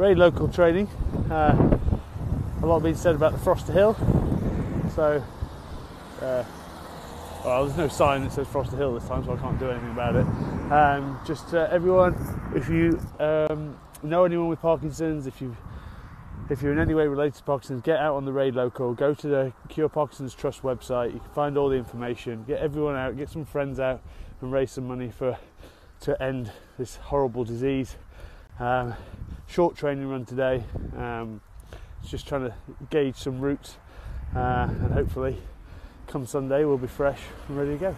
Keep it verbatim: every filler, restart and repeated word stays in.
Great local training. Uh, a lot being said about the Froster Hill. So, uh, well, there's no sign that says Froster Hill this time, so I can't do anything about it. Um, just uh, everyone, if you um, know anyone with Parkinson's, if you if you're in any way related to Parkinson's, get out on the raid local. Go to the Cure Parkinson's Trust website. You can find all the information. Get everyone out. Get some friends out and raise some money for to end this horrible disease. Um, short training run today. Um, just trying to gauge some routes, uh, and hopefully, come Sunday, we'll be fresh and ready to go.